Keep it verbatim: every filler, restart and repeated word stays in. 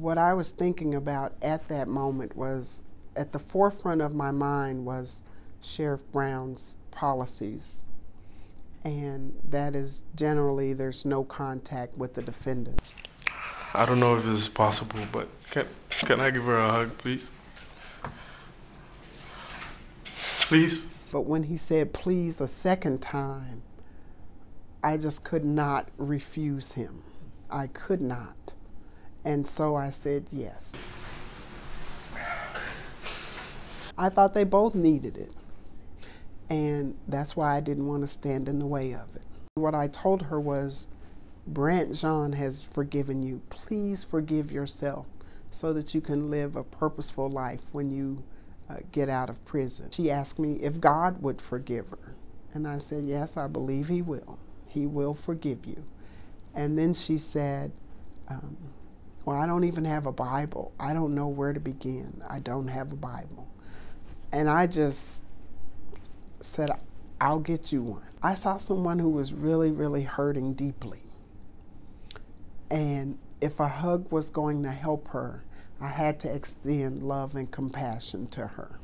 What I was thinking about at that moment was, at the forefront of my mind was Sheriff Brown's policies. And that is generally there's no contact with the defendant. I don't know if this is possible, but can, can I give her a hug, please? Please? But when he said please a second time, I just could not refuse him. I could not. And so I said yes. I thought they both needed it. And that's why I didn't want to stand in the way of it. What I told her was, Brandt Jean has forgiven you. Please forgive yourself so that you can live a purposeful life when you uh, get out of prison. She asked me if God would forgive her. And I said, yes, I believe he will. He will forgive you. And then she said, um, well, I don't even have a Bible. I don't know where to begin. I don't have a Bible. And I just said, I'll get you one. I saw someone who was really, really hurting deeply. And if a hug was going to help her, I had to extend love and compassion to her.